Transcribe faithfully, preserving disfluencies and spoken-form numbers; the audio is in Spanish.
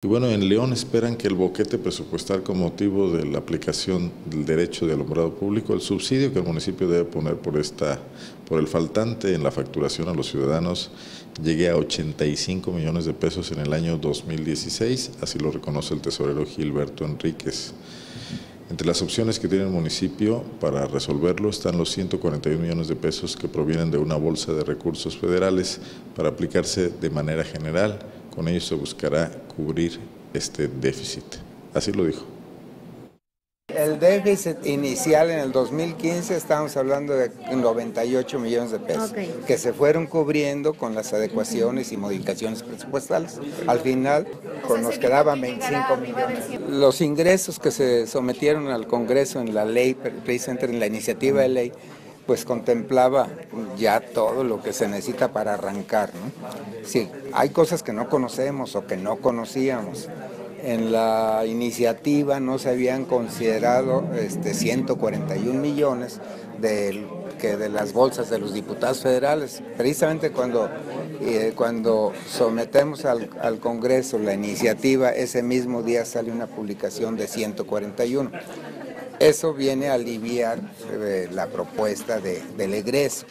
Y bueno, en León esperan que el boquete presupuestal con motivo de la aplicación del derecho de alumbrado público, el subsidio que el municipio debe poner por, esta, por el faltante en la facturación a los ciudadanos, llegue a ochenta y cinco millones de pesos en el año dos mil dieciséis, así lo reconoce el tesorero Gilberto Enríquez. Entre las opciones que tiene el municipio para resolverlo están los ciento cuarenta y un millones de pesos que provienen de una bolsa de recursos federales para aplicarse de manera general. Con ello se buscará cubrir este déficit. Así lo dijo. El déficit inicial en el dos mil quince estábamos hablando de noventa y ocho millones de pesos, okay, que se fueron cubriendo con las adecuaciones y modificaciones presupuestales. Al final pues nos quedaban veinticinco millones. Los ingresos que se sometieron al Congreso en la ley, precisamente en la iniciativa de ley, pues contemplaba ya todo lo que se necesita para arrancar, ¿no? Sí, hay cosas que no conocemos o que no conocíamos. En la iniciativa no se habían considerado este, ciento cuarenta y un millones de, que de las bolsas de los diputados federales. Precisamente cuando, eh, cuando sometemos al, al Congreso la iniciativa, ese mismo día sale una publicación de ciento cuarenta y uno. Eso viene a aliviar eh, la propuesta de, del egreso.